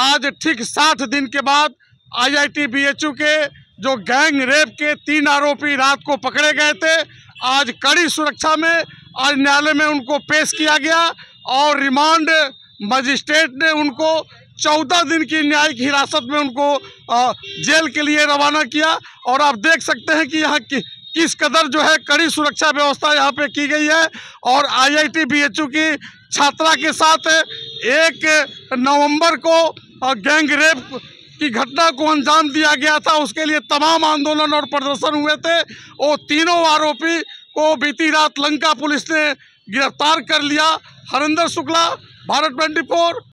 आज ठीक 7 दिन के बाद आईआईटी बीएचयू के जो गैंग रेप के 3 आरोपी रात को पकड़े गए थे, आज कड़ी सुरक्षा में आज न्यायालय में उनको पेश किया गया और रिमांड मजिस्ट्रेट ने उनको 14 दिन की न्यायिक हिरासत में उनको जेल के लिए रवाना किया। और आप देख सकते हैं कि यहाँ किस कदर जो है कड़ी सुरक्षा व्यवस्था यहाँ पे की गई है। और आईआईटी बीएचयू की छात्रा के साथ 1 नवंबर को गैंग रेप की घटना को अंजाम दिया गया था, उसके लिए तमाम आंदोलन और प्रदर्शन हुए थे। वो तीनों आरोपी को बीती रात लंका पुलिस ने गिरफ्तार कर लिया। हरेंद्र शुक्ला, भारत 24।